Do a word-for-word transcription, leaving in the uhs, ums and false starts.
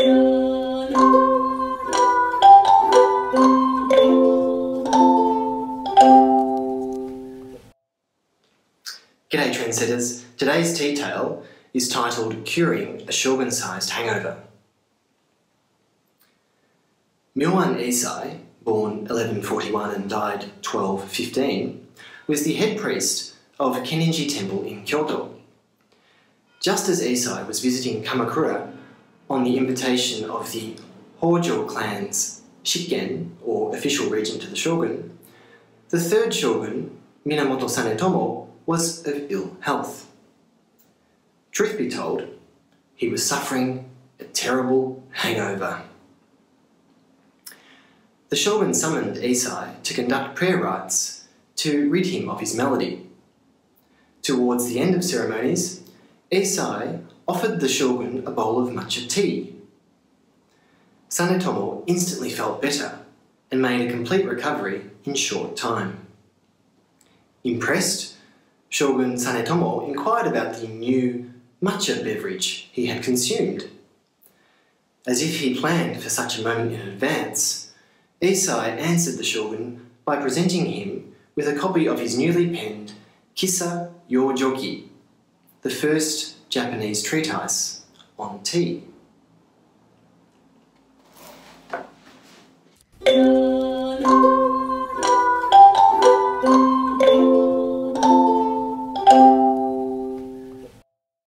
G'day trendsetters, today's tea tale is titled Curing a Shogun-Sized Hangover. Myoan Eisai, born eleven forty-one and died twelve fifteen, was the head priest of Kenninji Temple in Kyoto. Just as Eisai was visiting Kamakura on the invitation of the Hojo clan's Shikken, or official regent to the shogun, the third shogun, Minamoto Sanetomo, was of ill health. Truth be told, he was suffering a terrible hangover. The shogun summoned Eisai to conduct prayer rites to rid him of his malady. Towards the end of ceremonies, Eisai offered the shogun a bowl of matcha tea. Sanetomo instantly felt better and made a complete recovery in short time. Impressed, Shogun Sanetomo inquired about the new matcha beverage he had consumed. As if he planned for such a moment in advance, Eisai answered the shogun by presenting him with a copy of his newly penned Kissa Yojoki, the first Japanese treatise on tea.